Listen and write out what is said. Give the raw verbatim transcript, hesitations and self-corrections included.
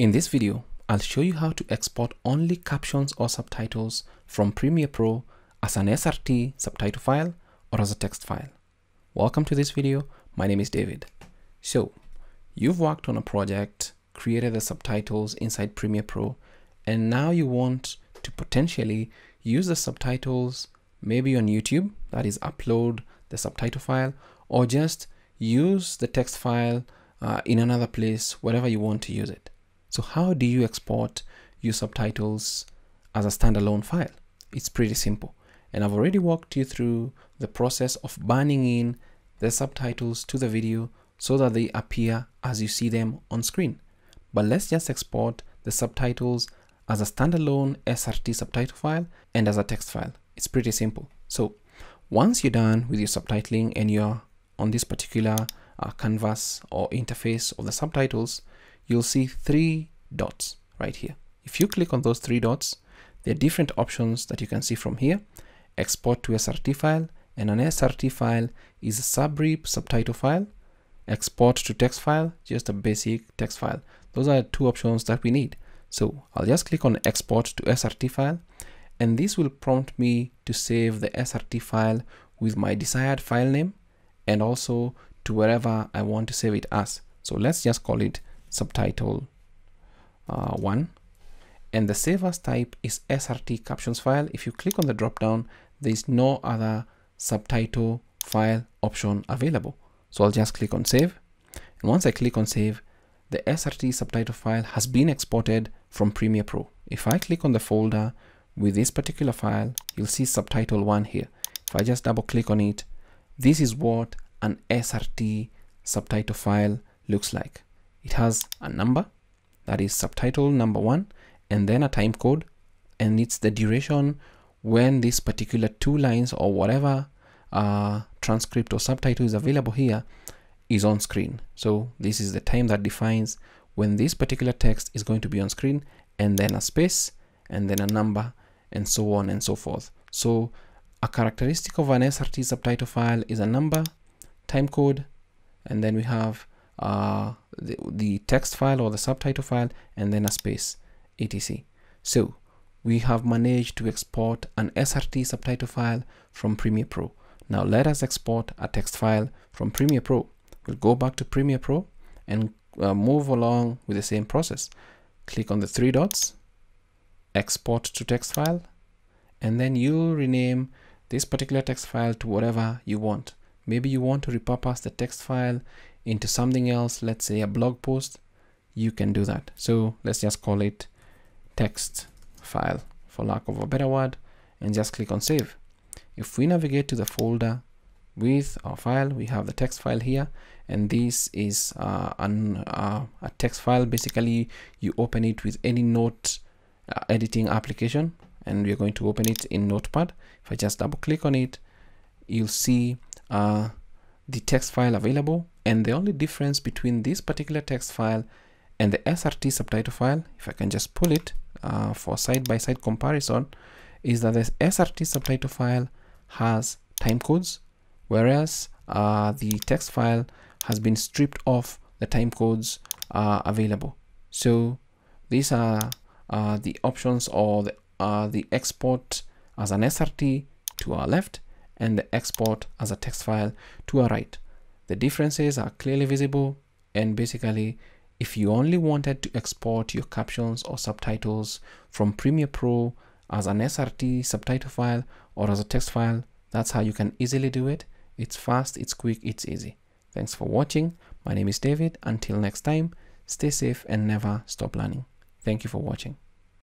In this video, I'll show you how to export only captions or subtitles from Premiere Pro as an S R T subtitle file or as a text file. Welcome to this video. My name is David. So you've worked on a project, created the subtitles inside Premiere Pro, and now you want to potentially use the subtitles maybe on YouTube, that is upload the subtitle file, or just use the text file uh, in another place, wherever you want to use it. So how do you export your subtitles as a standalone file? It's pretty simple. And I've already walked you through the process of burning in the subtitles to the video so that they appear as you see them on screen. But let's just export the subtitles as a standalone S R T subtitle file and as a text file. It's pretty simple. So once you're done with your subtitling and you're on this particular uh, canvas or interface of the subtitles, you'll see three dots right here. If you click on those three dots, there are different options that you can see from here. Export to S R T file, and an S R T file is a subrep subtitle file. Export to text file, just a basic text file. Those are two options that we need. So I'll just click on export to S R T file, and this will prompt me to save the S R T file with my desired file name and also to wherever I want to save it as. So let's just call it subtitle uh, one, and the save as type is S R T captions file. If you click on the drop down, there's no other subtitle file option available. So I'll just click on save. And once I click on save, the S R T subtitle file has been exported from Premiere Pro. If I click on the folder with this particular file, you'll see subtitle one here. If I just double click on it, this is what an S R T subtitle file looks like. It has a number, that is subtitle number one, and then a time code, and it's the duration when this particular two lines or whatever uh, transcript or subtitle is available here is on screen. So this is the time that defines when this particular text is going to be on screen, and then a space, and then a number, and so on and so forth. So a characteristic of an S R T subtitle file is a number, time code, and then we have Uh, the, the text file or the subtitle file, and then a space, et cetera. So we have managed to export an S R T subtitle file from Premiere Pro. Now let us export a text file from Premiere Pro. We'll go back to Premiere Pro and uh, move along with the same process. Click on the three dots, export to text file, and then you'll rename this particular text file to whatever you want. Maybe you want to repurpose the text file into something else, let's say a blog post, you can do that. So let's just call it text file for lack of a better word, and just click on save. If we navigate to the folder with our file, we have the text file here, and this is uh, an, uh, a text file. Basically, you open it with any note uh, editing application, and we're going to open it in Notepad. If I just double click on it, you'll see uh, the text file available. And the only difference between this particular text file and the S R T subtitle file, if I can just pull it uh, for side-by-side comparison, is that the S R T subtitle file has time codes, whereas uh, the text file has been stripped off the time codes uh, available. So these are uh, the options, or the, uh, the export as an S R T to our left and the export as a text file to our right. The differences are clearly visible, and basically, if you only wanted to export your captions or subtitles from Premiere Pro as an S R T subtitle file or as a text file, that's how you can easily do it. It's fast, it's quick, it's easy. Thanks for watching. My name is David. Until next time, stay safe and never stop learning. Thank you for watching.